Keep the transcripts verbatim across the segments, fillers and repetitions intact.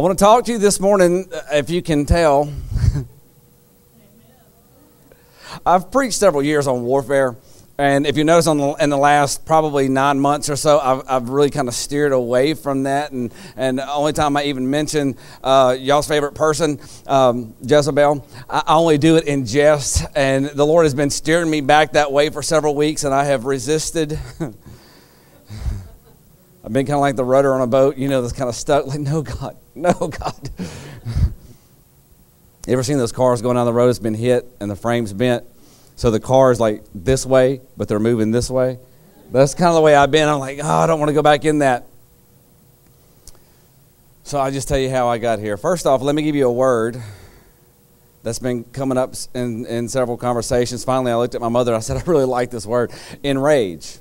I want to talk to you this morning, if you can tell. I've preached several years on warfare, and if you notice on the, in the last probably nine months or so, I've, I've really kind of steered away from that, and, and the only time I even mention uh, y'all's favorite person, um, Jezebel, I only do it in jest, and the Lord has been steering me back that way for several weeks, and I have resisted. I've been kind of like the rudder on a boat, you know, that's kind of stuck, like, no, God, no, God. You ever seen those cars going down the road? It's been hit and the frame's bent. So the car is like this way, but they're moving this way. That's kind of the way I've been. I'm like, oh, I don't want to go back in that. So I'll just tell you how I got here. First off, let me give you a word that's been coming up in, in several conversations. Finally, I looked at my mother. I said, I really like this word, enrage.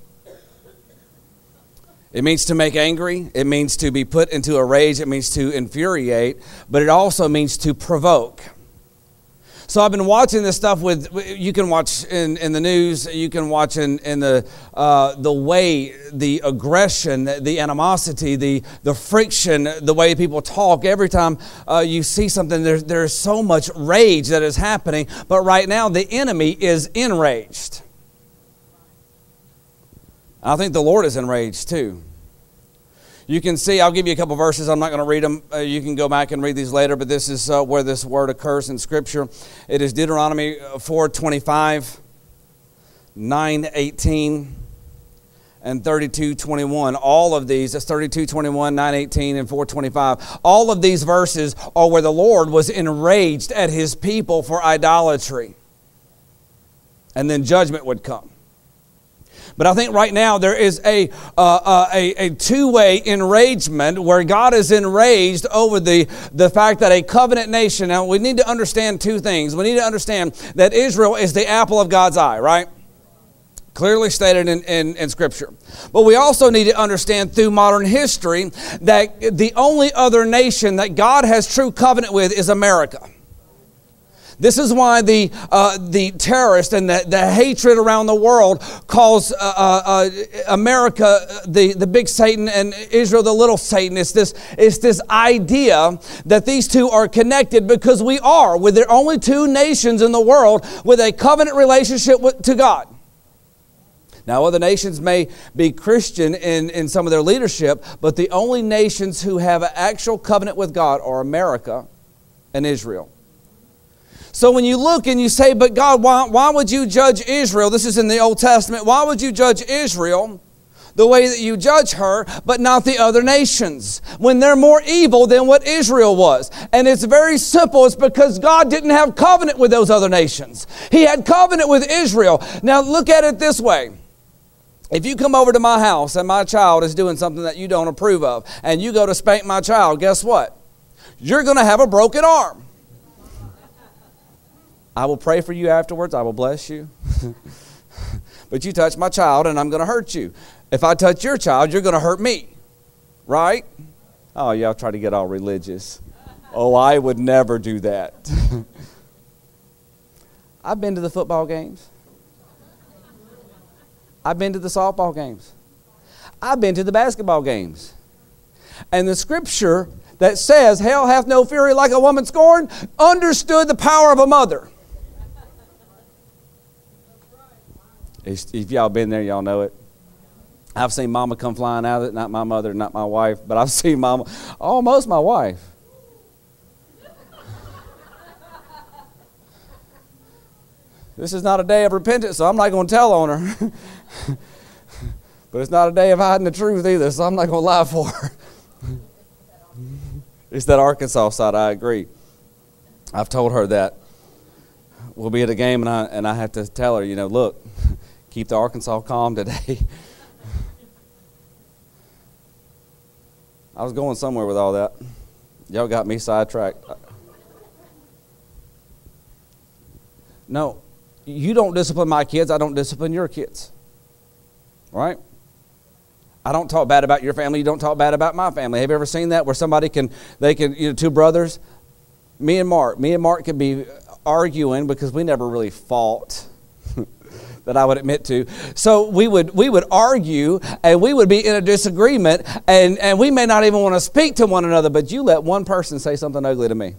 It means to make angry. It means to be put into a rage. It means to infuriate, but it also means to provoke. So I've been watching this stuff with, you can watch in, in the news, you can watch in, in the uh, the way, the aggression, the animosity, the, the friction, the way people talk. Every time uh, you see something, there's, there's so much rage that is happening. But right now, the enemy is enraged. I think the Lord is enraged too. You can see, I'll give you a couple verses. I'm not going to read them. Uh, you can go back and read these later, but this is uh, where this word occurs in Scripture. It is Deuteronomy four twenty-five, nine eighteen, and thirty-two twenty-one. All of these, that's thirty-two twenty-one, nine eighteen, and four twenty-five. All of these verses are where the Lord was enraged at His people for idolatry. And then judgment would come. But I think right now there is a, uh, uh, a, a two-way enragement where God is enraged over the, the fact that a covenant nation. Now, we need to understand two things. We need to understand that Israel is the apple of God's eye, right? Clearly stated in, in, in Scripture. But we also need to understand through modern history that the only other nation that God has true covenant with is America. This is why the uh, the terrorists and the, the hatred around the world calls uh, uh, America the, the big Satan and Israel the little Satan. It's this, it's this idea that these two are connected because we are. We're the only two nations in the world with a covenant relationship with, to God. Now, other nations may be Christian in, in some of their leadership, but the only nations who have an actual covenant with God are America and Israel. So when you look and you say, but God, why, why would you judge Israel? This is in the Old Testament. Why would you judge Israel the way that you judge her, but not the other nations, when they're more evil than what Israel was? And it's very simple. It's because God didn't have covenant with those other nations. He had covenant with Israel. Now look at it this way. If you come over to my house and my child is doing something that you don't approve of, and you go to spank my child, guess what? You're going to have a broken arm. I will pray for you afterwards. I will bless you. But you touch my child and I'm going to hurt you. If I touch your child, you're going to hurt me. Right? Oh, y'all try to get all religious. Oh, I would never do that. I've been to the football games. I've been to the softball games. I've been to the basketball games. And the Scripture that says, hell hath no fury like a woman scorned, understood the power of a mother. If y'all been there, y'all know it. I've seen mama come flying out of it. Not my mother, not my wife, but I've seen mama, almost my wife. This is not a day of repentance, so I'm not going to tell on her. But it's not a day of hiding the truth either, so I'm not going to lie for her. It's that Arkansas side, I agree. I've told her that. We'll be at a game, and I, and I have to tell her, you know, look, keep the Arkansas calm today. I was going somewhere with all that. Y'all got me sidetracked. No, you don't discipline my kids. I don't discipline your kids. Right? I don't talk bad about your family. You don't talk bad about my family. Have you ever seen that where somebody can, they can, you know, two brothers, me and Mark. Me and Mark could be arguing because we never really fought. that I would admit to. So we would we would argue, and we would be in a disagreement, and, and we may not even want to speak to one another, but you let one person say something ugly to me.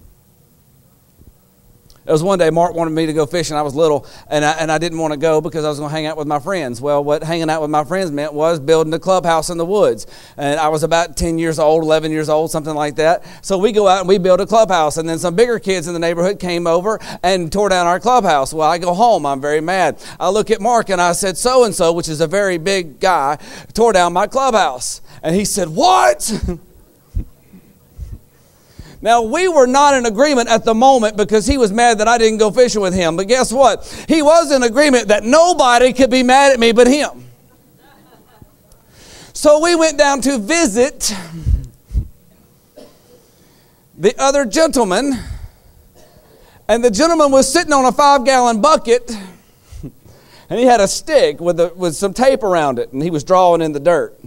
It was one day Mark wanted me to go fishing. I was little, and I, and I didn't want to go because I was going to hang out with my friends. Well, what hanging out with my friends meant was building a clubhouse in the woods. And I was about ten years old, eleven years old, something like that. So we go out and we build a clubhouse. And then some bigger kids in the neighborhood came over and tore down our clubhouse. Well, I go home. I'm very mad. I look at Mark and I said, so-and-so, which is a very big guy, tore down my clubhouse. And he said, what? Now, we were not in agreement at the moment because he was mad that I didn't go fishing with him. But guess what? He was in agreement that nobody could be mad at me but him. So we went down to visit the other gentleman. And the gentleman was sitting on a five-gallon bucket. And he had a stick with, a, with some tape around it. And he was drawing in the dirt.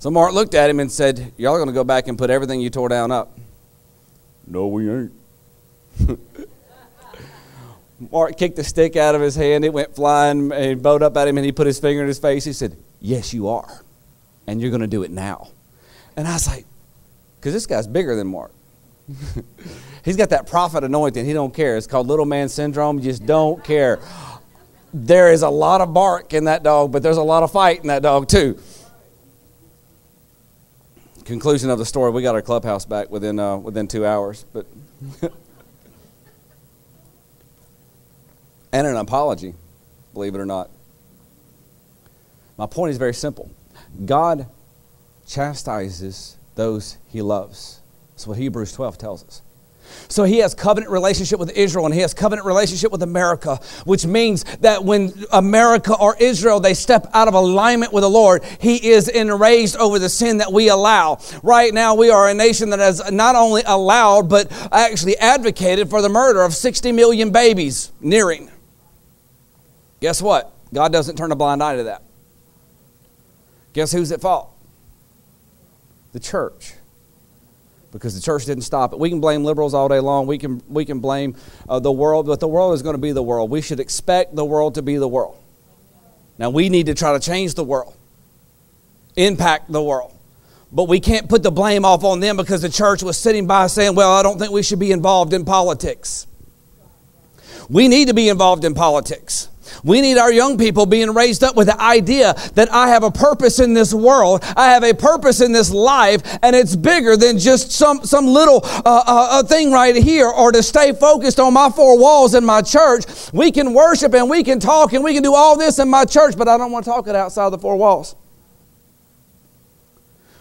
So Mark looked at him and said, y'all are going to go back and put everything you tore down up. No, we ain't. Mark kicked the stick out of his hand. It went flying and bowed up at him, and he put his finger in his face. He said, yes, you are, and you're going to do it now. And I was like, because this guy's bigger than Mark. He's got that prophet anointing. He don't care. It's called little man syndrome. You just don't care. There is a lot of bark in that dog, but there's a lot of fight in that dog too. Conclusion of the story, we got our clubhouse back within uh, within two hours, but and an apology, believe it or not. My point is very simple. God chastises those he loves. That's what Hebrews twelve tells us. So he has covenant relationship with Israel, and he has covenant relationship with America, which means that when America or Israel, they step out of alignment with the Lord, he is enraged over the sin that we allow. Right now, we are a nation that has not only allowed, but actually advocated for the murder of sixty million babies nearing. Guess what? God doesn't turn a blind eye to that. Guess who's at fault? The church. Because the church didn't stop it. We can blame liberals all day long. We can, we can blame uh, the world, but the world is going to be the world. We should expect the world to be the world. Now, we need to try to change the world, impact the world. But we can't put the blame off on them because the church was sitting by saying, well, I don't think we should be involved in politics. We need to be involved in politics. We need our young people being raised up with the idea that I have a purpose in this world. I have a purpose in this life, and it's bigger than just some, some little uh, uh, thing right here, or to stay focused on my four walls in my church. We can worship and we can talk and we can do all this in my church, but I don't want to talk it outside of the four walls.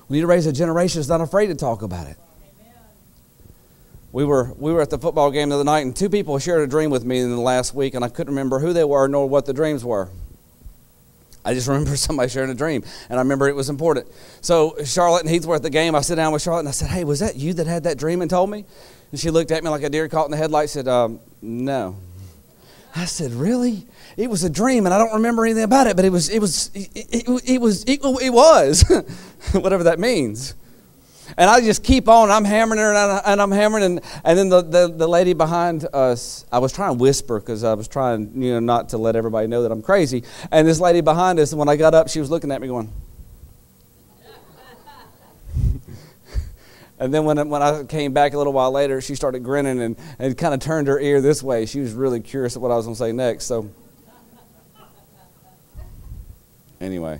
We need to raise a generation that's not afraid to talk about it. We were, we were at the football game the other night, and two people shared a dream with me in the last week, and I couldn't remember who they were nor what the dreams were. I just remember somebody sharing a dream, and I remember it was important. So Charlotte and Heath were at the game. I sit down with Charlotte, and I said, hey, was that you that had that dream and told me? And she looked at me like a deer caught in the headlights, said, um, no. I said, really? It was a dream, and I don't remember anything about it, but it was, it was, it, it, it was, it, it was, whatever that means. And I just keep on. I'm hammering her, and, I, and I'm hammering. And, and then the, the, the lady behind us, I was trying to whisper because I was trying, you know, not to let everybody know that I'm crazy. And this lady behind us, when I got up, she was looking at me going. And then when, when I came back a little while later, she started grinning and, and kind of turned her ear this way. She was really curious at what I was going to say next. So anyway,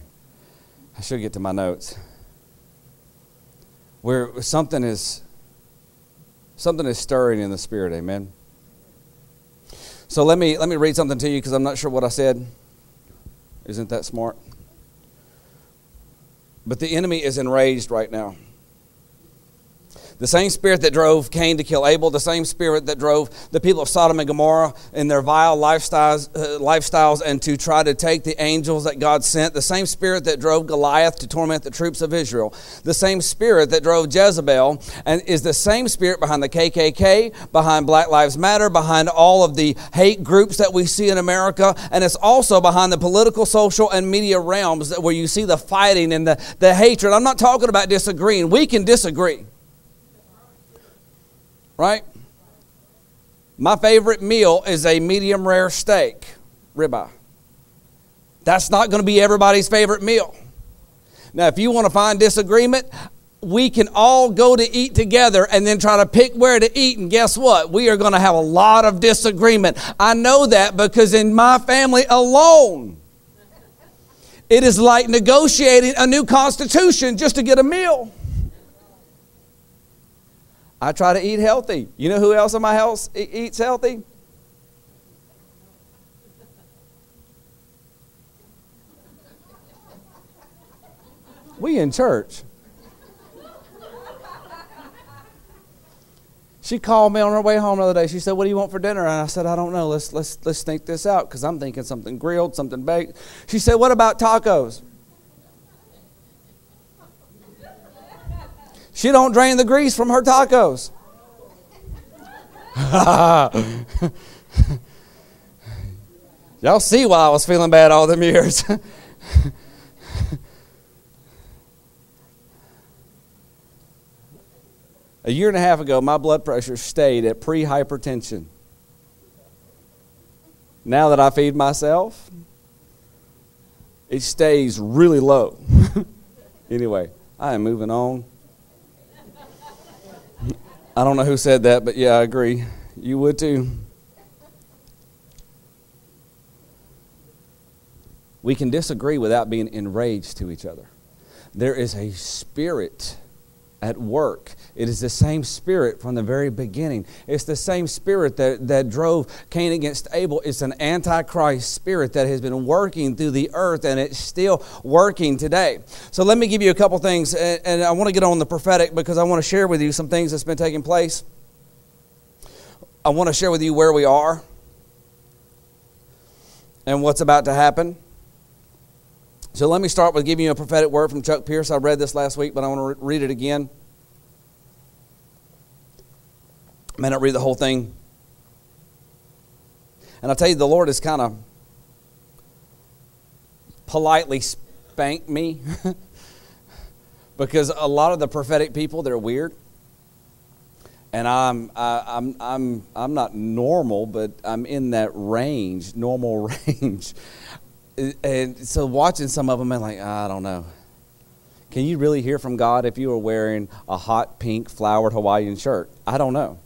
I should get to my notes. Where something is, something is stirring in the spirit, amen. So let me let me read something to you because I'm not sure what I said. Isn't that smart? But the enemy is enraged right now. The same spirit that drove Cain to kill Abel, the same spirit that drove the people of Sodom and Gomorrah in their vile lifestyles, uh, lifestyles and to try to take the angels that God sent, the same spirit that drove Goliath to torment the troops of Israel, the same spirit that drove Jezebel, and is the same spirit behind the K K K, behind Black Lives Matter, behind all of the hate groups that we see in America, and it's also behind the political, social, and media realms where you see the fighting and the, the hatred. I'm not talking about disagreeing. We can disagree. Right? My favorite meal is a medium rare steak. ribeye. That's not going to be everybody's favorite meal. Now, if you want to find disagreement, we can all go to eat together and then try to pick where to eat. And guess what? We are going to have a lot of disagreement. I know that because in my family alone, it is like negotiating a new constitution just to get a meal. I try to eat healthy. You know who else in my house eats healthy? We in church. She called me on her way home the other day. She said, "What do you want for dinner?" And I said, "I don't know. Let's let's let's think this out because I'm thinking something grilled, something baked." She said, "What about tacos?" She don't drain the grease from her tacos. Y'all see why I was feeling bad all them years. A year and a half ago, my blood pressure stayed at pre-hypertension. Now that I feed myself, it stays really low. Anyway, I am moving on. I don't know who said that, but yeah, I agree. You would too. We can disagree without being enraged to each other. There is a spirit at work. It is the same spirit from the very beginning. It's the same spirit that, that drove Cain against Abel. It's an antichrist spirit that has been working through the earth, and it's still working today. So let me give you a couple things, and, and I want to get on the prophetic because I want to share with you some things that's been taking place. I want to share with you where we are and what's about to happen. So let me start with giving you a prophetic word from Chuck Pierce. I read this last week, but I want to read it again. I may not read the whole thing. And I'll tell you, the Lord has kind of politely spanked me because a lot of the prophetic people, they're weird. And I'm, I, I'm, I'm, I'm not normal, but I'm in that range, normal range. And so watching some of them, I'm like, I don't know. Can you really hear from God if you were wearing a hot pink flowered Hawaiian shirt? I don't know.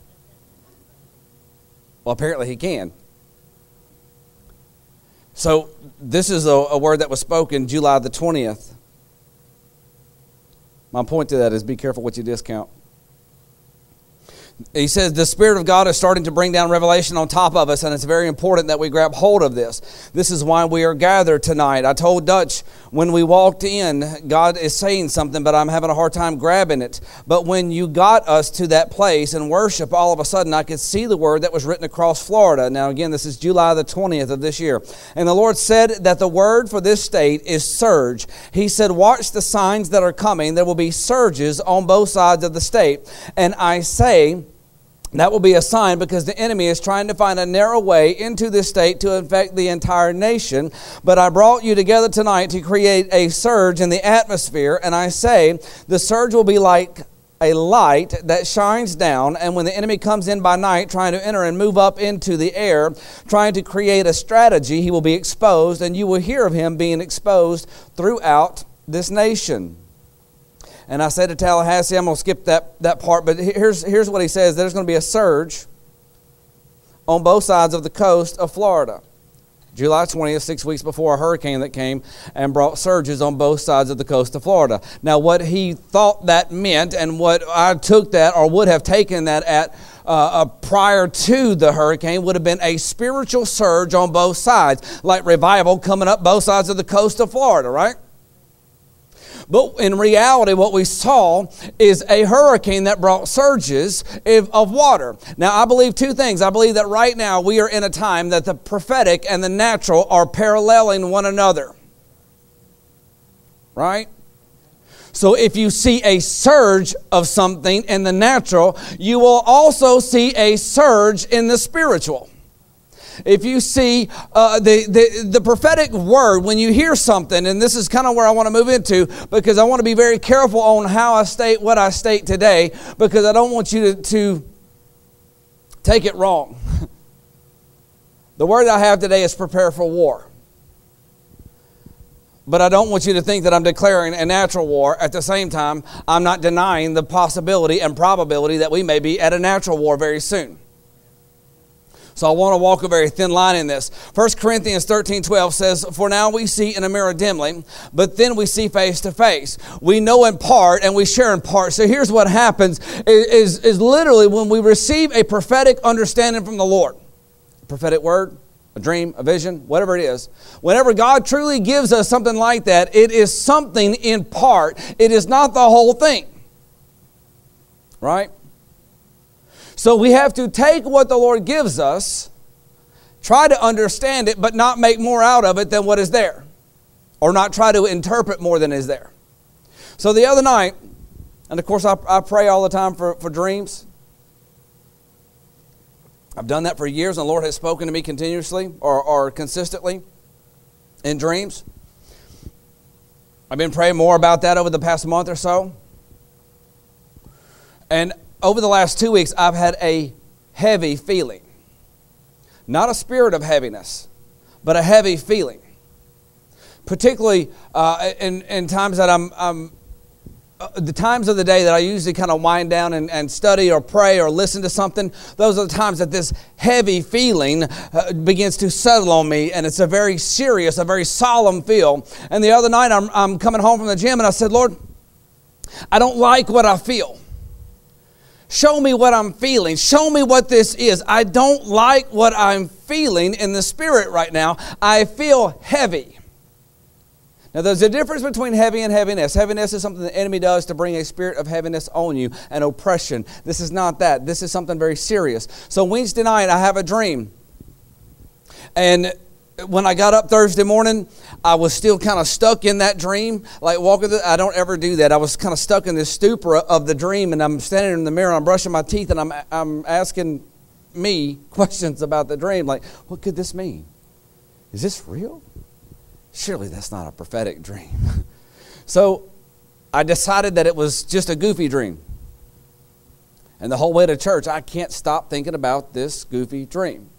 Well, apparently he can. So this is a, a word that was spoken July the twentieth. My point to that is be careful what you discount. He says the Spirit of God is starting to bring down revelation on top of us, and it's very important that we grab hold of this. This is why we are gathered tonight. I told Dutch when we walked in, God is saying something, but I'm having a hard time grabbing it. But when you got us to that place in worship, all of a sudden I could see the word that was written across Florida. Now again, this is July the twentieth of this year. And the Lord said that the word for this state is surge. He said, watch the signs that are coming. There will be surges on both sides of the state. And I say, that will be a sign because the enemy is trying to find a narrow way into this state to infect the entire nation. But I brought you together tonight to create a surge in the atmosphere. And I say the surge will be like a light that shines down, and when the enemy comes in by night trying to enter and move up into the air, trying to create a strategy, he will be exposed, and you will hear of him being exposed throughout this nation. And I said to Tallahassee, I'm going to skip that, that part, but here's, here's what he says. There's going to be a surge on both sides of the coast of Florida. July twentieth, six weeks before a hurricane that came and brought surges on both sides of the coast of Florida. Now, what he thought that meant and what I took that or would have taken that at Uh, uh, prior to the hurricane would have been a spiritual surge on both sides, like revival coming up both sides of the coast of Florida, right? But in reality, what we saw is a hurricane that brought surges of water. Now, I believe two things. I believe that right now we are in a time that the prophetic and the natural are paralleling one another. Right? So if you see a surge of something in the natural, you will also see a surge in the spiritual. If you see uh, the, the, the prophetic word, when you hear something, and this is kind of where I want to move into because I want to be very careful on how I state what I state today because I don't want you to, to take it wrong. The word I have today is prepare for war. But I don't want you to think that I'm declaring a natural war. At the same time, I'm not denying the possibility and probability that we may be at a natural war very soon. So I want to walk a very thin line in this. First Corinthians thirteen twelve says, "For now we see in a mirror dimly, but then we see face to face. We know in part and we share in part." So here's what happens is, is, is literally when we receive a prophetic understanding from the Lord, a prophetic word, a dream, a vision, whatever it is. Whenever God truly gives us something like that, it is something in part. It is not the whole thing. Right? So we have to take what the Lord gives us, try to understand it, but not make more out of it than what is there. Or not try to interpret more than is there. So the other night, and of course I, I pray all the time for, for dreams. I've done that for years, and the Lord has spoken to me continuously or, or consistently in dreams. I've been praying more about that over the past month or so. And over the last two weeks, I've had a heavy feeling. Not a spirit of heaviness, but a heavy feeling. Particularly uh, in, in times that I'm... I'm the times of the day that I usually kind of wind down and, and study or pray or listen to something, those are the times that this heavy feeling uh, begins to settle on me, and it's a very serious, a very solemn feel. And the other night I'm, I'm coming home from the gym, and I said, "Lord, I don't like what I feel. Show me what I'm feeling. Show me what this is. I don't like what I'm feeling in the spirit right now. I feel heavy." Now, there's a difference between heavy and heaviness. Heaviness is something the enemy does to bring a spirit of heaviness on you, an oppression. This is not that. This is something very serious. So Wednesday night, I have a dream. And when I got up Thursday morning, I was still kind of stuck in that dream. Like walking, the, I don't ever do that. I was kind of stuck in this stupor of the dream, and I'm standing in the mirror, I'm brushing my teeth, and I'm, I'm asking me questions about the dream. Like, what could this mean? Is this real? Surely that's not a prophetic dream. So I decided that it was just a goofy dream. And the whole way to church, I can't stop thinking about this goofy dream.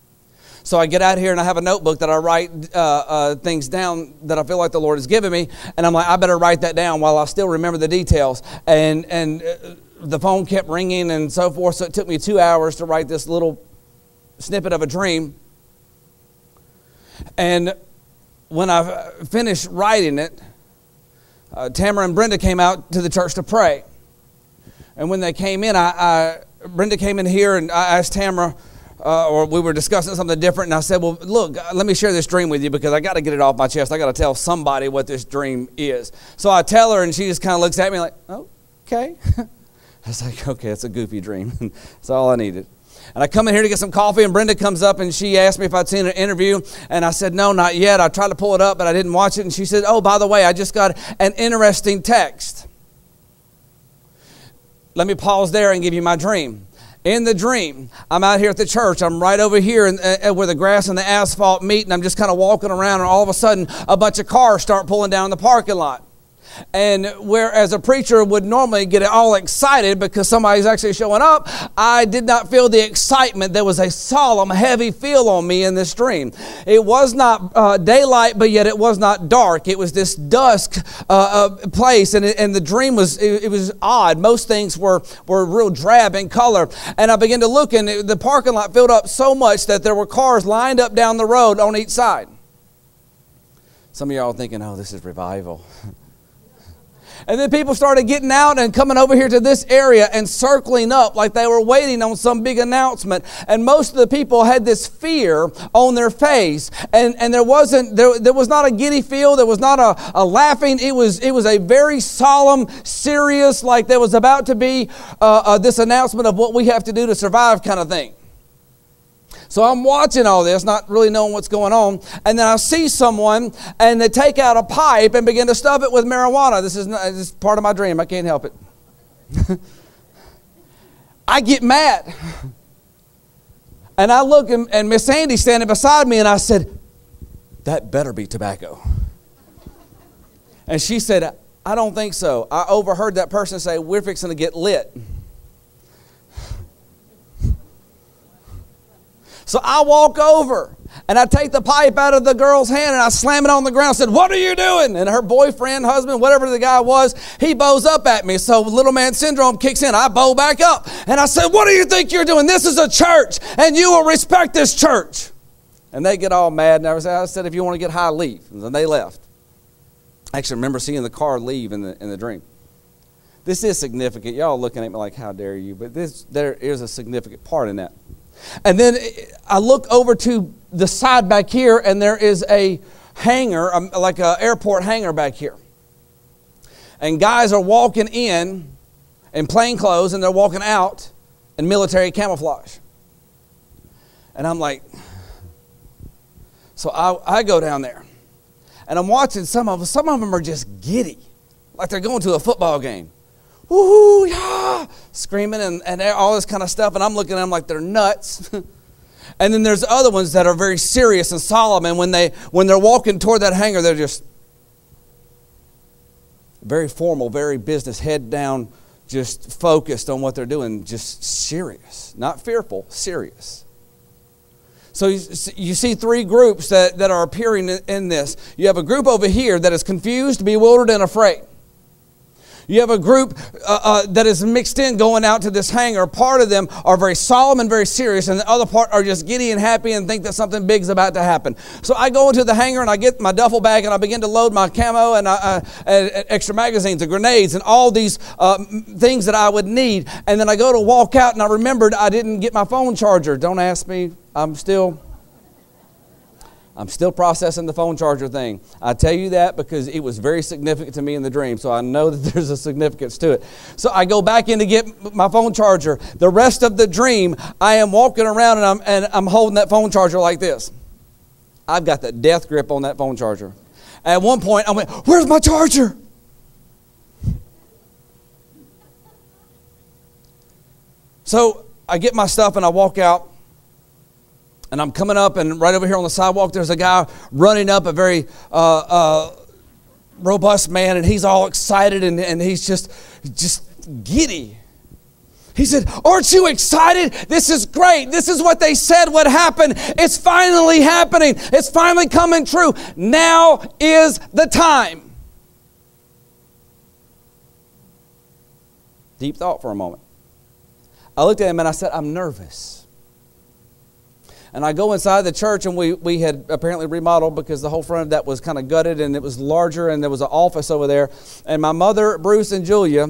So I get out here and I have a notebook that I write uh, uh, things down that I feel like the Lord has given me. And I'm like, I better write that down while I still remember the details. And, and uh, the phone kept ringing and so forth. So it took me two hours to write this little snippet of a dream. And when I finished writing it, uh, Tamara and Brenda came out to the church to pray. And when they came in, I, I Brenda came in here and I asked Tamara, uh, or we were discussing something different, and I said, "Well, look, let me share this dream with you because I got to get it off my chest. I got to tell somebody what this dream is." So I tell her, and she just kind of looks at me like, "Oh, okay." I was like, "Okay, it's a goofy dream." That's all I needed. And I come in here to get some coffee, and Brenda comes up, and she asked me if I'd seen an interview. And I said, "No, not yet." I tried to pull it up, but I didn't watch it. And she said, "Oh, by the way, I just got an interesting text." Let me pause there and give you my dream. In the dream, I'm out here at the church. I'm right over here in, uh, where the grass and the asphalt meet, and I'm just kind of walking around, and all of a sudden, a bunch of cars start pulling down the parking lot. And whereas a preacher would normally get all excited because somebody's actually showing up, I did not feel the excitement. There was a solemn, heavy feel on me in this dream. It was not uh, daylight, but yet it was not dark. It was this dusk uh, uh, place, and, it, and the dream was it, it was odd. Most things were, were real drab in color. And I began to look, and it, the parking lot filled up so much that there were cars lined up down the road on each side. Some of y'all are thinking, "Oh, this is revival." And then people started getting out and coming over here to this area and circling up like they were waiting on some big announcement. And most of the people had this fear on their face. And, and there wasn't there, there was not a giddy feel. There was not a, a laughing. It was it was a very solemn, serious, like there was about to be uh, uh, this announcement of what we have to do to survive kind of thing. So I'm watching all this, not really knowing what's going on. And then I see someone, and they take out a pipe and begin to stuff it with marijuana. This is, not, this is part of my dream. I can't help it. I get mad. And I look, and, and Miss Sandy's standing beside me, and I said, "That better be tobacco." And she said, "I don't think so. I overheard that person say, 'We're fixing to get lit.'" So I walk over And I take the pipe out of the girl's hand and I slam it on the ground. I said, what are you doing? And her boyfriend, husband, whatever the guy was, he bows up at me. So little man syndrome kicks in. I bow back up. And I said, what do you think you're doing? This is a church and you will respect this church. And they get all mad. And I said, if you want to get high, leave. And then they left. I actually remember seeing the car leave in the, in the dream. This is significant. Y'all looking at me like, how dare you? But this, there is a significant part in that. And then I look over to the side back here, and there is a hangar, like an airport hangar back here. And guys are walking in in plain clothes, and they're walking out in military camouflage. And I'm like, so I, I go down there, and I'm watching some of them. Some of them are just giddy, like they're going to a football game. Woohoo, yeah, screaming and, and all this kind of stuff. And I'm looking at them like they're nuts. And then there's other ones that are very serious and solemn. And when, they, when they're walking toward that hangar, they're just very formal, very business, head down, just focused on what they're doing, just serious. Not fearful, serious. So you, you see three groups that, that are appearing in this. You have a group over here that is confused, bewildered, and afraid. You have a group uh, uh, that is mixed in going out to this hangar. Part of them are very solemn and very serious, and the other part are just giddy and happy and think that something big's about to happen. So I go into the hangar, and I get my duffel bag, and I begin to load my camo and, I, I, and extra magazines and grenades and all these uh, things that I would need. And then I go to walk out, and I remembered I didn't get my phone charger. Don't ask me. I'm still... I'm still processing the phone charger thing. I tell you that because it was very significant to me in the dream, so I know that there's a significance to it. So I go back in to get my phone charger. The rest of the dream, I am walking around and I'm, and I'm holding that phone charger like this. I've got the death grip on that phone charger. At one point, I went, where's my charger? So I get my stuff and I walk out. And I'm coming up, and right over here on the sidewalk, there's a guy running up, a very uh, uh, robust man, and he's all excited, and, and he's just, just giddy. He said, aren't you excited? This is great. This is what they said would happen. It's finally happening. It's finally coming true. Now is the time. Deep thought for a moment. I looked at him, and I said, I'm nervous. And I go inside the church, and we, we had apparently remodeled because the whole front of that was kind of gutted, and it was larger, and there was an office over there. And my mother, Bruce, and Julia,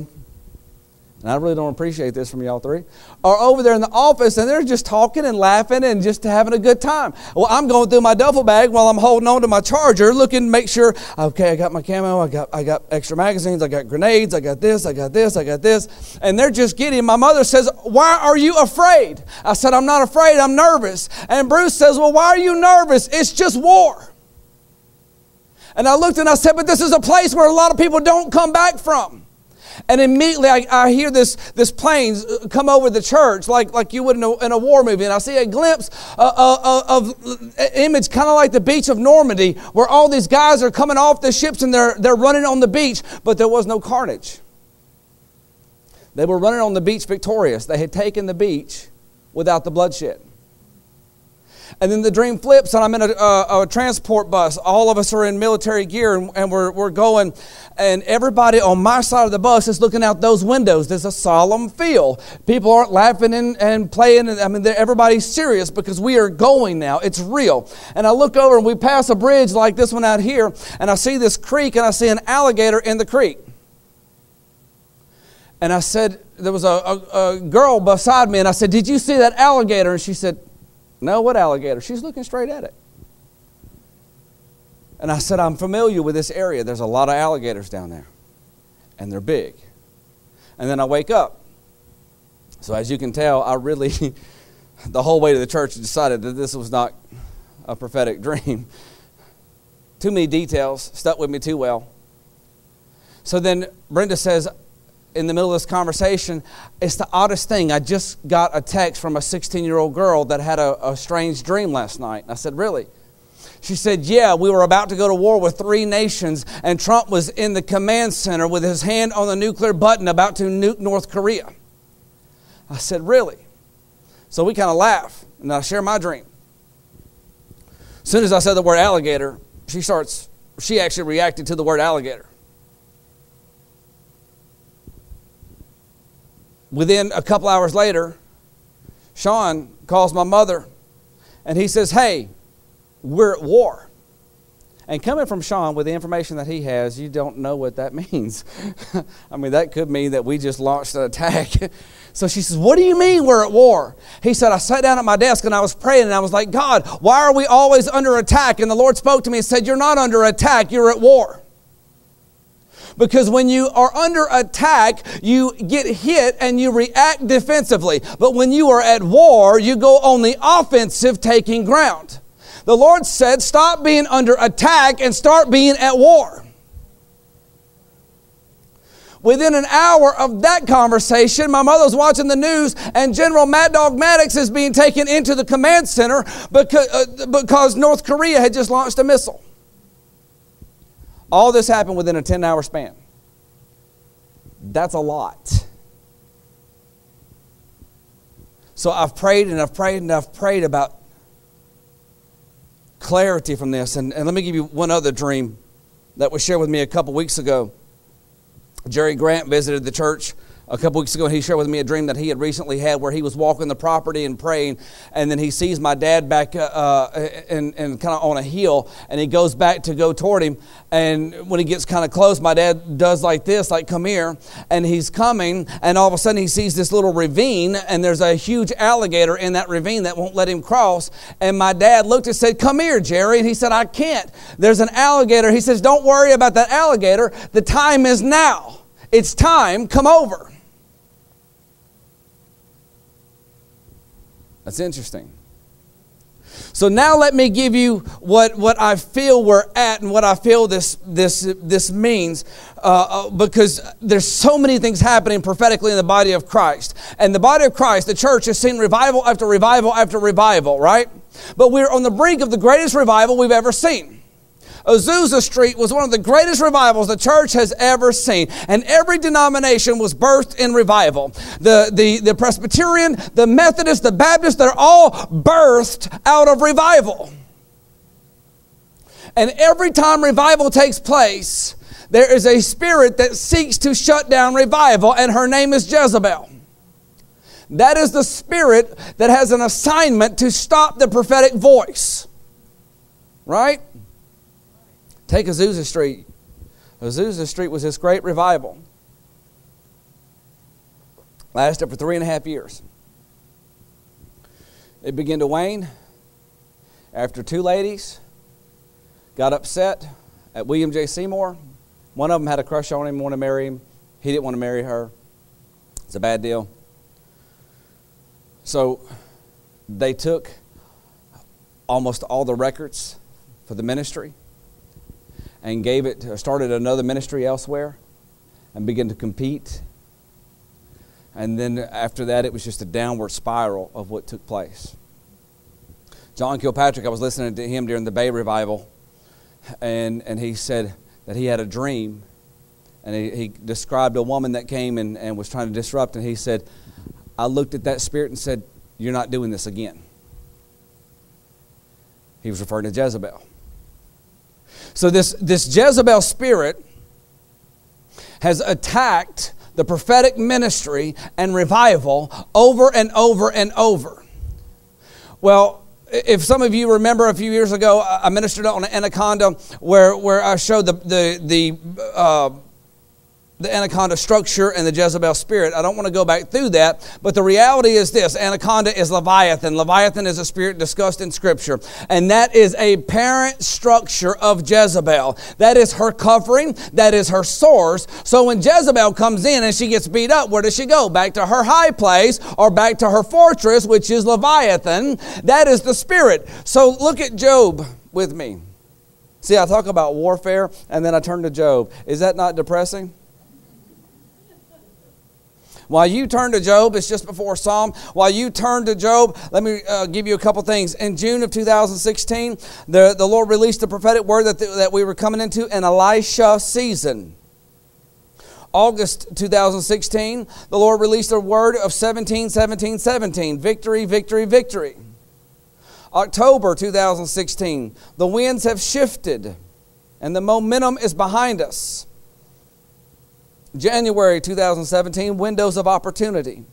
and I really don't appreciate this from y'all three, are over there in the office, and they're just talking and laughing and just having a good time. Well, I'm going through my duffel bag while I'm holding on to my charger, looking to make sure, okay, I got my camo, I got, I got extra magazines, I got grenades, I got this, I got this, I got this. And they're just getting, my mother says, why are you afraid? I said, I'm not afraid, I'm nervous. And Bruce says, well, why are you nervous? It's just war. And I looked and I said, but this is a place where a lot of people don't come back from. And immediately I, I hear this, this plane come over the church like, like you would in a, in a war movie. And I see a glimpse of, of, of an image kind of like the beach of Normandy where all these guys are coming off the ships and they're, they're running on the beach. But there was no carnage. They were running on the beach victorious. They had taken the beach without the bloodshed. And then the dream flips, and I'm in a, a, a transport bus. All of us are in military gear, and, and we're, we're going. And everybody on my side of the bus is looking out those windows. There's a solemn feel. People aren't laughing and, and playing. And, I mean, everybody's serious because we are going now. It's real. And I look over, and we pass a bridge like this one out here, and I see this creek, and I see an alligator in the creek. And I said, there was a, a, a girl beside me, and I said, did you see that alligator? And she said, no, what alligator? She's looking straight at it. And I said, I'm familiar with this area. There's a lot of alligators down there. And they're big. And then I wake up. So as you can tell, I really, the whole way to the church, decided that this was not a prophetic dream. Too many details stuck with me too well. So then Brenda says, in the middle of this conversation, it's the oddest thing. I just got a text from a sixteen-year-old girl that had a, a strange dream last night. And I said, really? She said, yeah, we were about to go to war with three nations, and Trump was in the command center with his hand on the nuclear button about to nuke North Korea. I said, really? So we kind of laugh, and I share my dream. As soon as I said the word alligator, she starts, she actually reacted to the word alligator. Within a couple hours later, Sean calls my mother and he says, hey, we're at war. And coming from Sean with the information that he has, you don't know what that means. I mean, that could mean that we just launched an attack. So she says, what do you mean we're at war? He said, I sat down at my desk and I was praying and I was like, God, why are we always under attack? And the Lord spoke to me and said, you're not under attack, you're at war. Because when you are under attack, you get hit and you react defensively. But when you are at war, you go on the offensive, taking ground. The Lord said, stop being under attack and start being at war. Within an hour of that conversation, my mother was watching the news, and General Mad Dog Maddox is being taken into the command center because, uh, because North Korea had just launched a missile. All this happened within a ten-hour span. That's a lot. So I've prayed and I've prayed and I've prayed about clarity from this. And, and let me give you one other dream that was shared with me a couple weeks ago. Jerry Grant visited the church a couple weeks ago, and he shared with me a dream that he had recently had where he was walking the property and praying, and then he sees my dad back uh, uh, and, and kind of on a hill, and he goes back to go toward him, and when he gets kind of close, my dad does like this, like, come here, and he's coming, and all of a sudden he sees this little ravine, and there's a huge alligator in that ravine that won't let him cross, and my dad looked and said, come here, Jerry, and he said, I can't. There's an alligator. He says, don't worry about that alligator. The time is now. It's time. Come over. That's interesting. So now let me give you what, what I feel we're at and what I feel this, this, this means, uh, because there's so many things happening prophetically in the body of Christ. And the body of Christ, the church, has seen revival after revival after revival, right? But we're on the brink of the greatest revival we've ever seen. Azusa Street was one of the greatest revivals the church has ever seen. And every denomination was birthed in revival. The, the, the Presbyterian, the Methodist, the Baptist, they're all birthed out of revival. And every time revival takes place, there is a spirit that seeks to shut down revival, and her name is Jezebel. That is the spirit that has an assignment to stop the prophetic voice. Right? Take Azusa Street. Azusa Street was this great revival. Lasted for three and a half years. It began to wane after two ladies got upset at William J. Seymour. One of them had a crush on him, wanted to marry him. He didn't want to marry her. It's a bad deal. So they took almost all the records for the ministry and gave it, started another ministry elsewhere and began to compete. And then after that, it was just a downward spiral of what took place. John Kilpatrick, I was listening to him during the Bay Revival, and, and he said that he had a dream, and he, he described a woman that came and, and was trying to disrupt, and he said, I looked at that spirit and said, you're not doing this again. He was referring to Jezebel. So this, this Jezebel spirit has attacked the prophetic ministry and revival over and over and over. Well, if some of you remember a few years ago, I ministered on Anaconda where, where I showed the, the, the, uh, the Anaconda structure and the Jezebel spirit. I don't want to go back through that, but the reality is this. Anaconda is Leviathan. Leviathan is a spirit discussed in Scripture, and that is a parent structure of Jezebel. That is her covering. That is her source. So when Jezebel comes in and she gets beat up, where does she go? Back to her high place or back to her fortress, which is Leviathan. That is the spirit. So look at Job with me. See, I talk about warfare, and then I turn to Job. Is that not depressing? While you turn to Job, it's just before Psalm. While you turn to Job, let me uh, give you a couple things. In June of two thousand sixteen, the, the Lord released the prophetic word that, the, that we were coming into an Elisha season. August two thousand sixteen, the Lord released a word of seventeen, seventeen, seventeen. Victory, victory, victory. October two thousand sixteen, the winds have shifted and the momentum is behind us. January two thousand seventeen, windows of opportunity.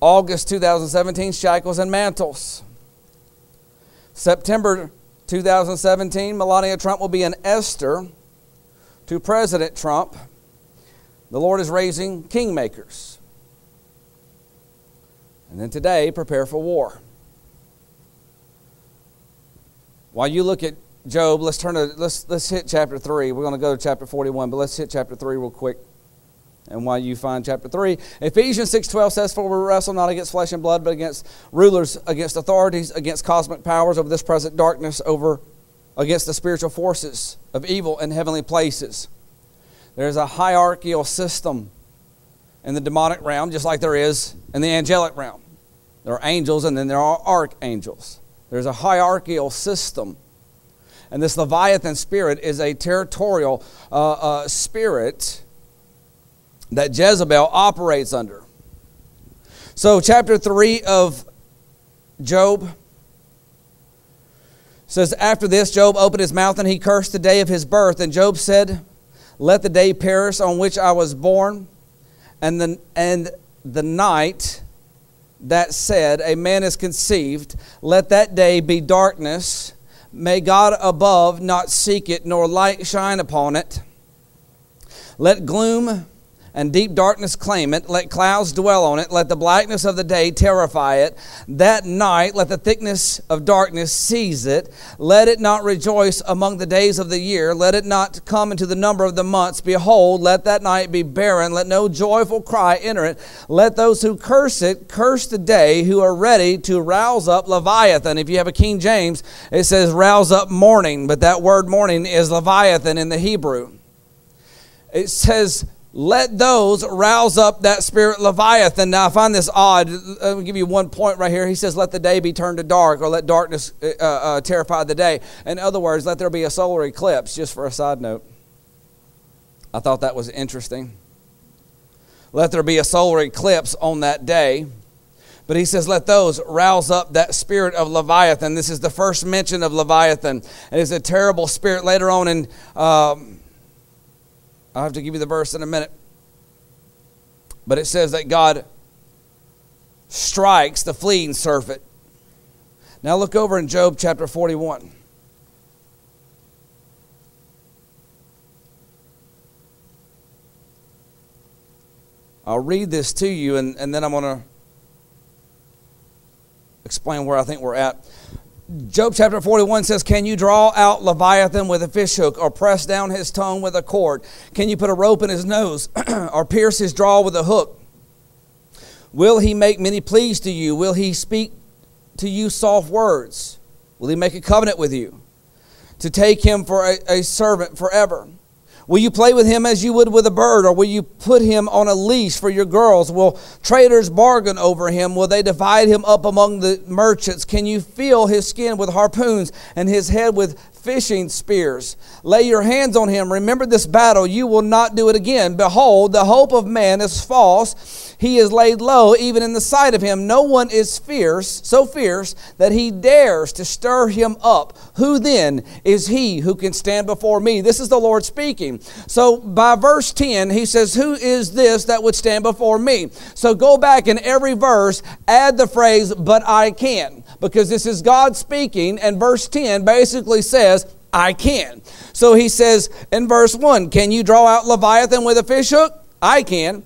August two thousand seventeen, shackles and mantles. September two thousand seventeen, Melania Trump will be an Esther to President Trump. The Lord is raising kingmakers. And then today, prepare for war. While you look at Job, let's turn to let's let's hit chapter three. We're going to go to chapter forty-one, but let's hit chapter three real quick. And while you find chapter three, Ephesians six twelve says, "For we wrestle not against flesh and blood, but against rulers, against authorities, against cosmic powers over this present darkness, over against the spiritual forces of evil in heavenly places." There's a hierarchical system in the demonic realm, just like there is in the angelic realm. There are angels, and then there are archangels. There's a hierarchical system. And this Leviathan spirit is a territorial uh, uh, spirit that Jezebel operates under. So chapter three of Job says, "After this, Job opened his mouth, and he cursed the day of his birth. And Job said, 'Let the day perish on which I was born, and the, and the night that said, a man is conceived. Let that day be darkness. May God above not seek it, nor light shine upon it. Let gloom and deep darkness claim it. Let clouds dwell on it. Let the blackness of the day terrify it. That night, let the thickness of darkness seize it. Let it not rejoice among the days of the year. Let it not come into the number of the months. Behold, let that night be barren. Let no joyful cry enter it. Let those who curse it curse the day, who are ready to rouse up Leviathan.'" If you have a King James, it says rouse up morning, but that word morning is Leviathan in the Hebrew. It says, "Let those rouse up that spirit Leviathan." Now, I find this odd. I'll give you one point right here. He says, "Let the day be turned to dark," or "let darkness uh, uh, terrify the day." In other words, let there be a solar eclipse, just for a side note. I thought that was interesting. Let there be a solar eclipse on that day. But he says, "Let those rouse up that spirit of Leviathan." This is the first mention of Leviathan. It is a terrible spirit. Later on in... Um, I'll have to give you the verse in a minute. But it says that God strikes the fleeing serpent. Now look over in Job chapter forty-one. I'll read this to you, and, and then I'm going to explain where I think we're at. Job chapter forty-one says, "Can you draw out Leviathan with a fishhook, or press down his tongue with a cord? Can you put a rope in his nose, or pierce his jaw with a hook? Will he make many pleas to you? Will he speak to you soft words? Will he make a covenant with you, to take him for a, a servant forever? Will you play with him as you would with a bird, or will you put him on a leash for your girls? Will traders bargain over him? Will they divide him up among the merchants? Can you feel his skin with harpoons and his head with fishing spears? Lay your hands on him. Remember this battle. You will not do it again. Behold, the hope of man is false. He is laid low, even in the sight of him. No one is fierce, so fierce that he dares to stir him up. Who then is he who can stand before me?" This is the Lord speaking. So by verse ten, he says, "Who is this that would stand before me?" So go back in every verse, add the phrase, "but I can," because this is God speaking, and verse ten basically says, "I can." So he says in verse one, "Can you draw out Leviathan with a fishhook? I can.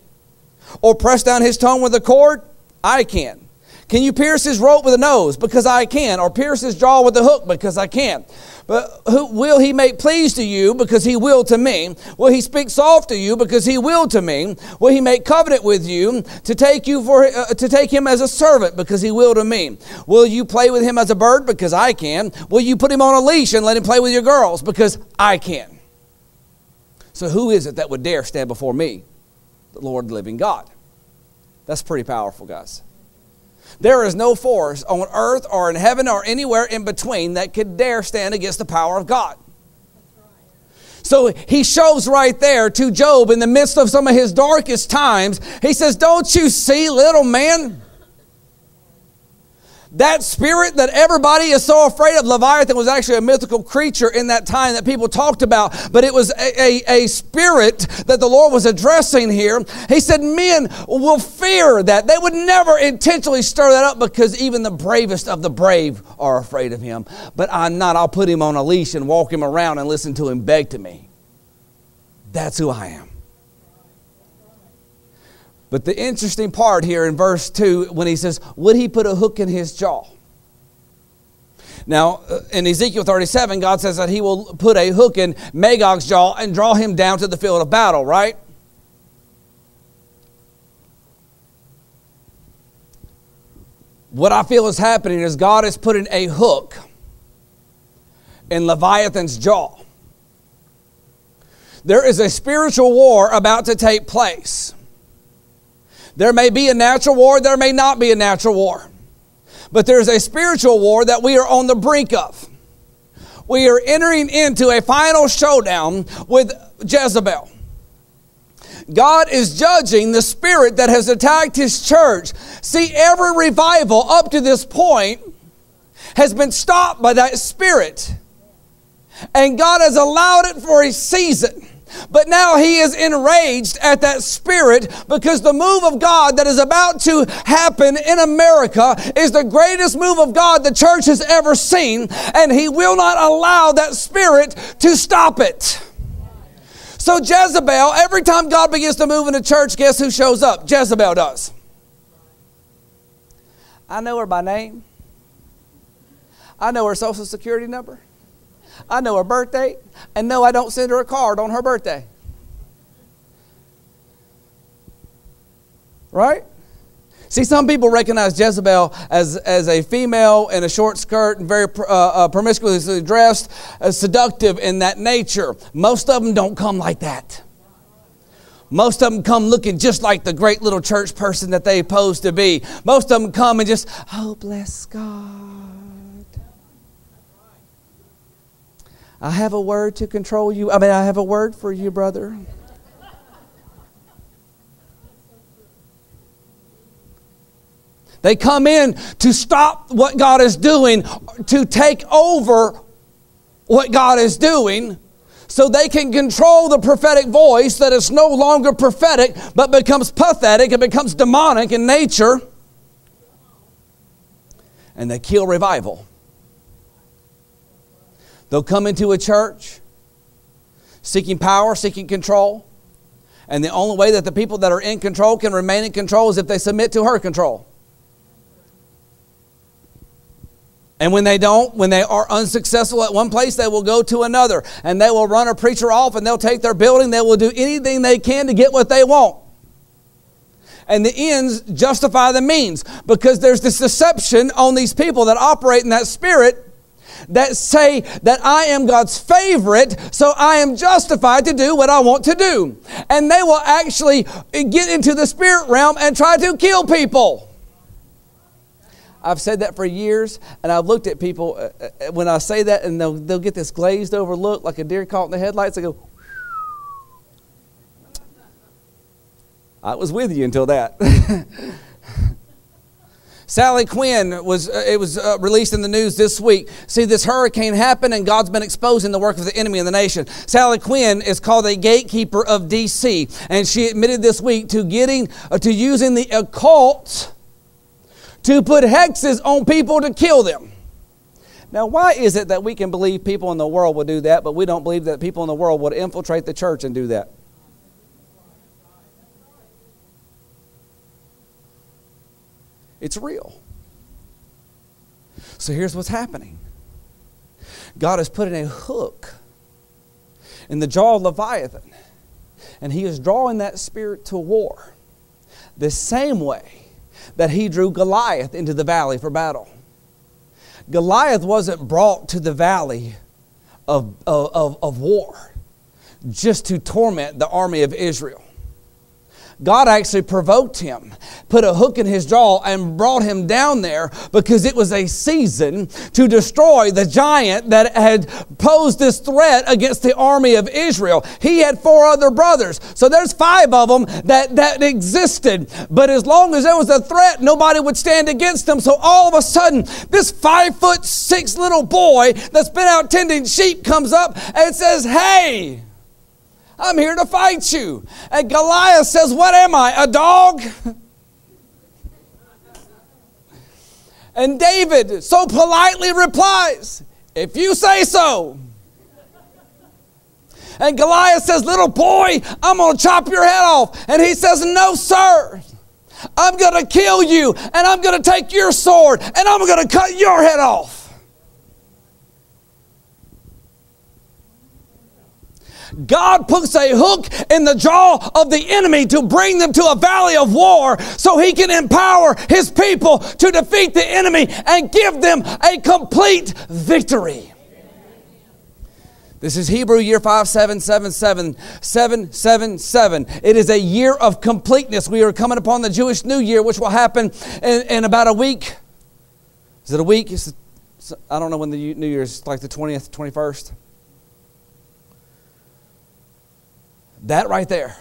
Or press down his tongue with a cord? I can. Can you pierce his rope with a nose? Because I can. Or pierce his jaw with a hook? Because I can. But who will he make pleas to you? Because he will to me. Will he speak soft to you? Because he will to me. Will he make covenant with you, to take you for uh, to take him as a servant? Because he will to me. Will you play with him as a bird? Because I can. Will you put him on a leash and let him play with your girls? Because I can. So who is it that would dare stand before me? The Lord, the living God." That's pretty powerful, guys. There is no force on earth or in heaven or anywhere in between that could dare stand against the power of God. So he shows right there to Job in the midst of some of his darkest times. He says, "Don't you see, little man? That spirit that everybody is so afraid of, Leviathan, was actually a mythical creature in that time that people talked about, but it was a, a, a spirit that the Lord was addressing here. He said men will fear that. They would never intentionally stir that up because even the bravest of the brave are afraid of him. But I'm not. I'll put him on a leash and walk him around and listen to him beg to me. That's who I am. But the interesting part here in verse two, when he says, would he put a hook in his jaw? Now, in Ezekiel thirty-seven, God says that he will put a hook in Magog's jaw and draw him down to the field of battle, right? What I feel is happening is God is putting a hook in Leviathan's jaw. There is a spiritual war about to take place. There may be a natural war, there may not be a natural war. But there's a spiritual war that we are on the brink of. We are entering into a final showdown with Jezebel. God is judging the spirit that has attacked his church. See, every revival up to this point has been stopped by that spirit. And God has allowed it for a season. But now he is enraged at that spirit because the move of God that is about to happen in America is the greatest move of God the church has ever seen, and he will not allow that spirit to stop it. So Jezebel, every time God begins to move in the church, guess who shows up? Jezebel does. I know her by name. I know her social security number. I know her birthday, and no, I don't send her a card on her birthday. Right? See, some people recognize Jezebel as, as a female in a short skirt and very uh, uh, promiscuously dressed, uh, seductive in that nature. Most of them don't come like that. Most of them come looking just like the great little church person that they pose to be. Most of them come and just, oh, bless God. I have a word to control you. I mean, I have a word for you, brother. They come in to stop what God is doing, to take over what God is doing, so they can control the prophetic voice that is no longer prophetic, but becomes pathetic and becomes demonic in nature. And they kill revival. They'll come into a church seeking power, seeking control. And the only way that the people that are in control can remain in control is if they submit to her control. And when they don't, when they are unsuccessful at one place, they will go to another. And they will run a preacher off, and they'll take their building. They will do anything they can to get what they want. And the ends justify the means. Because there's this deception on these people that operate in that spirit that say that I am God's favorite, so I am justified to do what I want to do. And they will actually get into the spirit realm and try to kill people. I've said that for years, and I've looked at people uh, when I say that, and they'll, they'll get this glazed over look like a deer caught in the headlights. They go, whew. I was with you until that. Sally Quinn, was it was released in the news this week. See, this hurricane happened, and God's been exposing the work of the enemy in the nation. Sally Quinn is called a gatekeeper of D C, and she admitted this week to getting to using the occult to put hexes on people to kill them. Now, why is it that we can believe people in the world will do that, but we don't believe that people in the world would infiltrate the church and do that? It's real. So here's what's happening. God is putting a hook in the jaw of Leviathan, and he is drawing that spirit to war the same way that he drew Goliath into the valley for battle. Goliath wasn't brought to the valley of, of, of war just to torment the army of Israel. God actually provoked him, put a hook in his jaw and brought him down there because it was a season to destroy the giant that had posed this threat against the army of Israel. He had four other brothers. So there's five of them that, that existed. But as long as there was a threat, nobody would stand against them. So all of a sudden, this five foot six little boy that's been out tending sheep comes up and says, "Hey, I'm here to fight you." And Goliath says, "What am I, a dog?" And David so politely replies, "If you say so." And Goliath says, "Little boy, I'm going to chop your head off." And he says, "No, sir. I'm going to kill you, and I'm going to take your sword, and I'm going to cut your head off." God puts a hook in the jaw of the enemy to bring them to a valley of war so he can empower his people to defeat the enemy and give them a complete victory. This is Hebrew year five seven seven seven seven seven seven. It is a year of completeness. We are coming upon the Jewish New Year, which will happen in, in about a week. Is it a week? It's, it's, I don't know when the New Year is, like the twentieth, twenty-first. That right there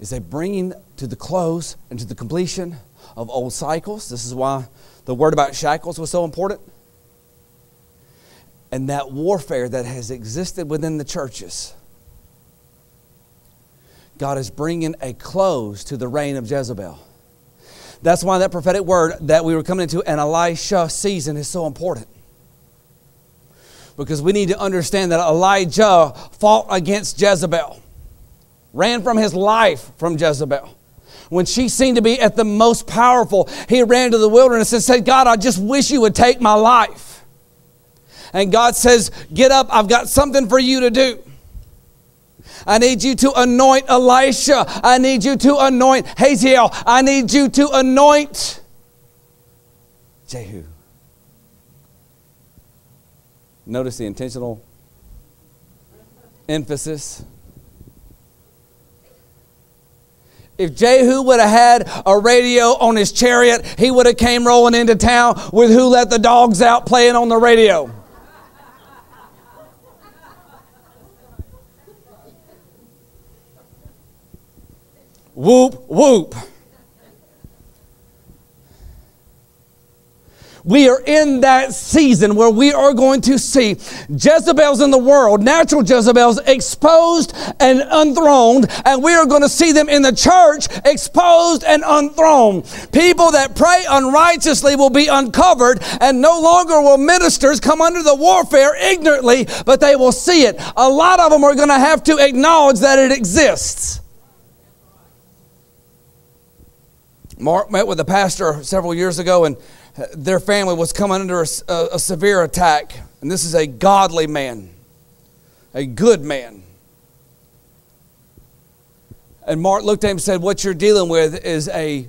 is a bringing to the close and to the completion of old cycles. This is why the word about shackles was so important. And that warfare that has existed within the churches, God is bringing a close to the reign of Jezebel. That's why that prophetic word that we were coming into an Elisha season is so important. Because we need to understand that Elijah fought against Jezebel, ran from his life from Jezebel. When she seemed to be at the most powerful, he ran to the wilderness and said, "God, I just wish you would take my life." And God says, "Get up, I've got something for you to do. I need you to anoint Elisha. I need you to anoint Hazael. I need you to anoint Jehu." Notice the intentional emphasis. If Jehu would have had a radio on his chariot, he would have came rolling into town with "Who Let the Dogs Out" playing on the radio. Whoop, whoop. We are in that season where we are going to see Jezebels in the world, natural Jezebels, exposed and unthroned. And we are going to see them in the church, exposed and unthroned. People that pray unrighteously will be uncovered, and no longer will ministers come under the warfare ignorantly, but they will see it. A lot of them are going to have to acknowledge that it exists. Mark met with a pastor several years ago, and their family was coming under a, a, a severe attack. And this is a godly man, a good man. And Mark looked at him and said, "What you're dealing with is a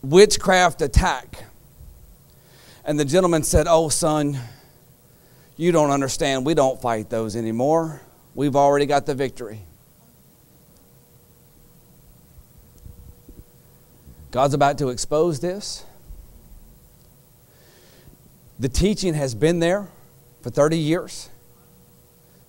witchcraft attack." And the gentleman said, "Oh, son, you don't understand. We don't fight those anymore. We've already got the victory." God's about to expose this. The teaching has been there for thirty years.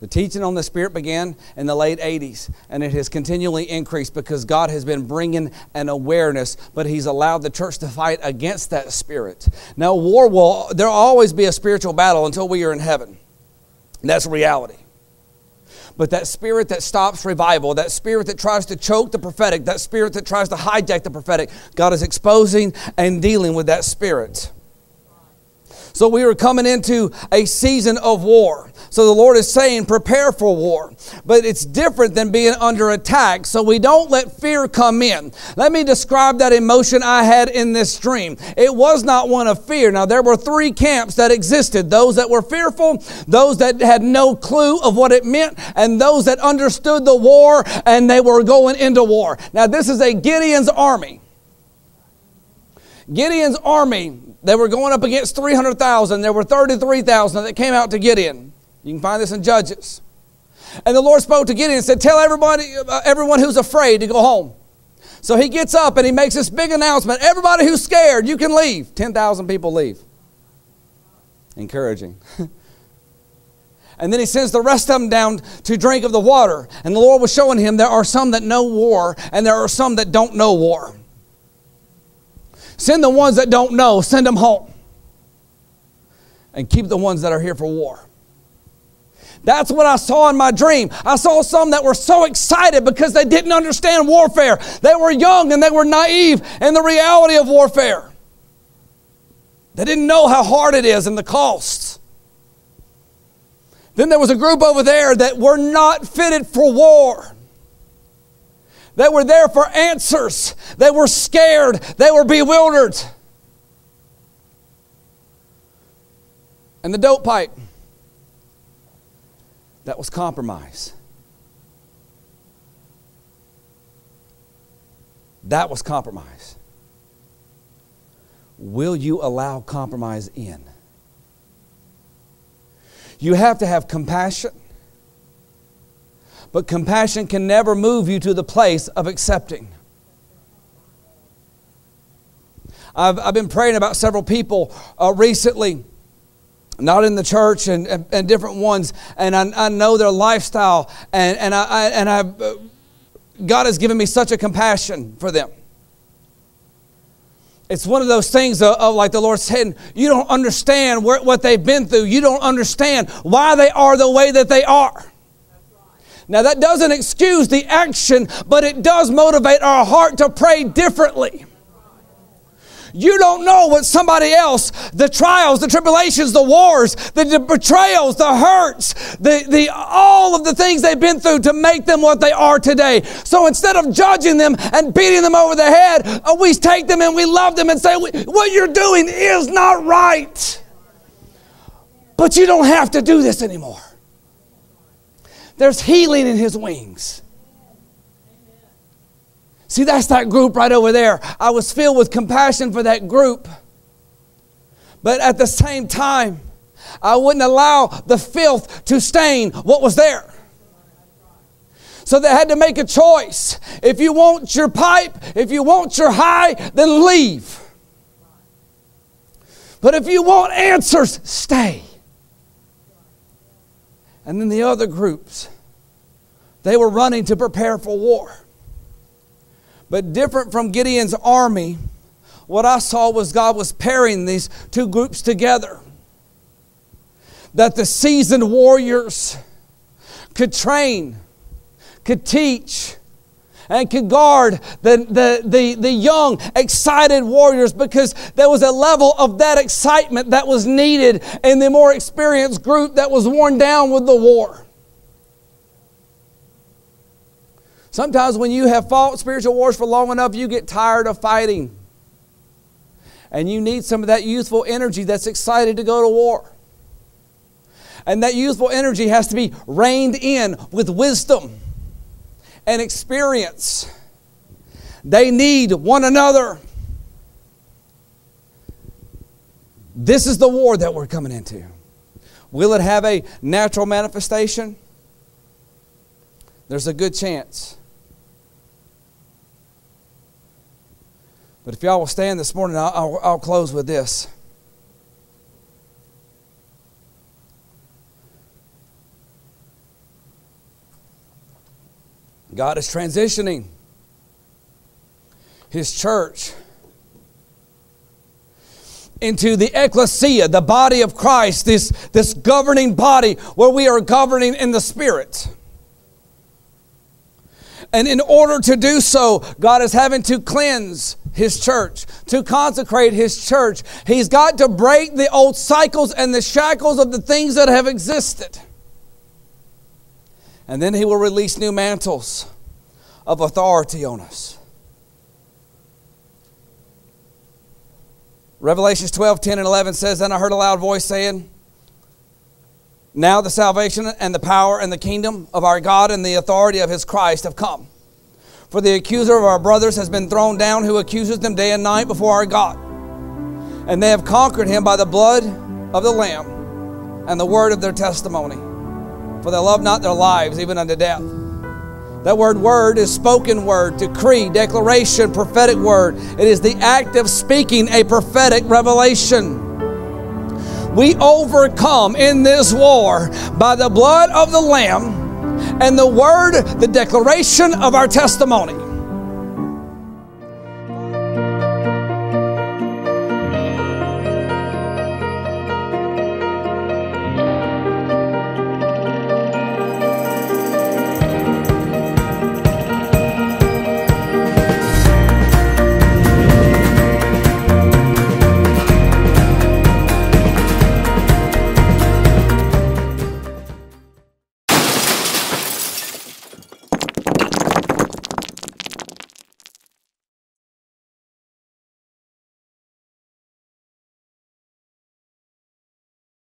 The teaching on the Spirit began in the late eighties, and it has continually increased because God has been bringing an awareness, but he's allowed the church to fight against that spirit. Now, war will, there will always be a spiritual battle until we are in heaven. That's reality. But that spirit that stops revival, that spirit that tries to choke the prophetic, that spirit that tries to hijack the prophetic, God is exposing and dealing with that spirit. So we were coming into a season of war. So the Lord is saying, prepare for war. But it's different than being under attack. So we don't let fear come in. Let me describe that emotion I had in this dream. It was not one of fear. Now, there were three camps that existed. Those that were fearful, those that had no clue of what it meant, and those that understood the war and they were going into war. Now, this is a Gideon's army. Gideon's army, they were going up against three hundred thousand. There were thirty-three thousand that came out to Gideon. You can find this in Judges. And the Lord spoke to Gideon and said, tell everybody, everyone who's afraid to go home. So he gets up and he makes this big announcement. Everybody who's scared, you can leave. ten thousand people leave. Encouraging. And then he sends the rest of them down to drink of the water. And the Lord was showing him there are some that know war and there are some that don't know war. Send the ones that don't know, send them home. And keep the ones that are here for war. That's what I saw in my dream. I saw some that were so excited because they didn't understand warfare. They were young and they were naive in the reality of warfare. They didn't know how hard it is and the costs. Then there was a group over there that were not fitted for war. They were there for answers. They were scared. They were bewildered. And the dope pipe. That was compromise. That was compromise. Will you allow compromise in? You have to have compassion, but compassion can never move you to the place of accepting. I've, I've been praying about several people uh, recently. Not in the church and, and, and different ones. And I, I know their lifestyle. And, and, I, I, and I, God has given me such a compassion for them. It's one of those things of, of like the Lord said, you don't understand where, what they've been through. You don't understand why they are the way that they are. That's right. Now that doesn't excuse the action, but it does motivate our heart to pray differently. You don't know what somebody else, the trials, the tribulations, the wars, the, the betrayals, the hurts, the, the, all of the things they've been through to make them what they are today. So instead of judging them and beating them over the head, we take them and we love them and say, what you're doing is not right. But you don't have to do this anymore. There's healing in His wings. See, that's that group right over there. I was filled with compassion for that group. But at the same time, I wouldn't allow the filth to stain what was there. So they had to make a choice. If you want your pipe, if you want your high, then leave. But if you want answers, stay. And then the other groups, they were running to prepare for war. But different from Gideon's army, what I saw was God was pairing these two groups together. That the seasoned warriors could train, could teach, and could guard the, the, the, the young, excited warriors, because there was a level of that excitement that was needed in the more experienced group that was worn down with the war. Sometimes when you have fought spiritual wars for long enough, you get tired of fighting. And you need some of that youthful energy that's excited to go to war. And that youthful energy has to be reined in with wisdom and experience. They need one another. This is the war that we're coming into. Will it have a natural manifestation? There's a good chance. But if y'all will stand this morning, I'll, I'll, I'll close with this. God is transitioning His church into the ecclesia, the body of Christ, this, this governing body where we are governing in the Spirit. And in order to do so, God is having to cleanse His church, to consecrate His church. He's got to break the old cycles and the shackles of the things that have existed. And then He will release new mantles of authority on us. Revelations twelve, ten and eleven says, "Then I heard a loud voice saying, now the salvation and the power and the kingdom of our God and the authority of His Christ have come. For the accuser of our brothers has been thrown down, who accuses them day and night before our God. And they have conquered Him by the blood of the Lamb and the word of their testimony. for they love not their lives, even unto death. That word word is spoken word, decree, declaration, prophetic word. It is the act of speaking a prophetic revelation. We overcome in this war by the blood of the Lamb and the word, the declaration of our testimony.